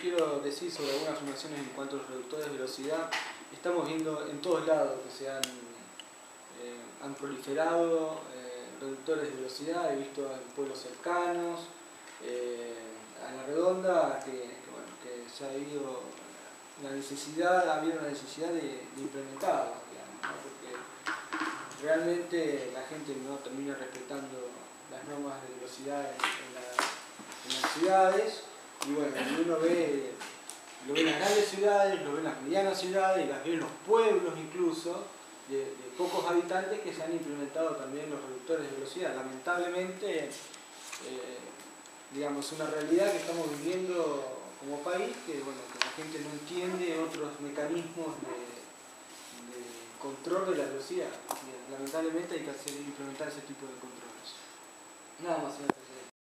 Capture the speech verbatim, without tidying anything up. quiero decir sobre algunas sumaciones en cuanto a los reductores de velocidad. Estamos viendo en todos lados que se han, eh, han proliferado eh, reductores de velocidad. He visto en pueblos cercanos, eh, a la redonda, que, que, bueno, que se ha habido la necesidad, ha habido una necesidad de, de implementarlos, digamos, ¿no? Porque realmente la gente no termina respetando las normas de velocidad en, en, la, en las ciudades. Y bueno, uno ve, lo ve en las grandes ciudades, lo ve en las medianas ciudades, y las ve en los pueblos incluso, de, de pocos habitantes, que se han implementado también los reductores de velocidad. Lamentablemente, eh, digamos, es una realidad que estamos viviendo como país, que, bueno, que la gente no entiende otros mecanismos de, de control de la velocidad. Lamentablemente hay que hacer, implementar ese tipo de controles. Nada más.